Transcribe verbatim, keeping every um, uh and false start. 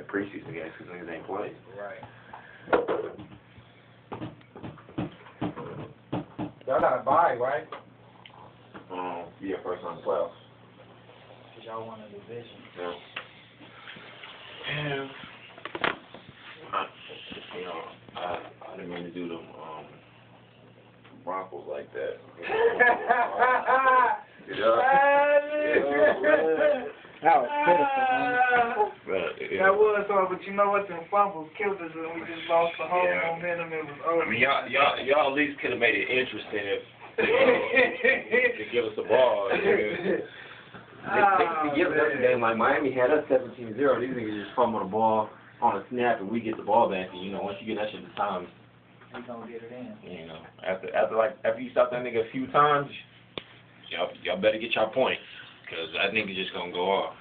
my preseason guys because niggas ain't played. Right. Y'all got a bye, right? Um, yeah, first on the playoffs. Because y'all won a division. Yeah. And, I, you know, I, I didn't mean to do them um, Broncos like that. You know? That was pitiful. But, yeah. That was hard, but you know what? Them fumbles killed us, and we just lost the whole yeah. momentum. It was over. I mean, y'all, y'all, y'all at least could have made it interesting if you know, to give us the ball. Yeah. Oh, they, they give us a game like Miami had us seventeen zero. These niggas just fumble the ball on a snap, and we get the ball back. And you know, once you get that shit to time, we gonna get it in. You know, after after like after you stop that nigga a few times, y'all y'all better get y'all points, cause that nigga just gonna go off.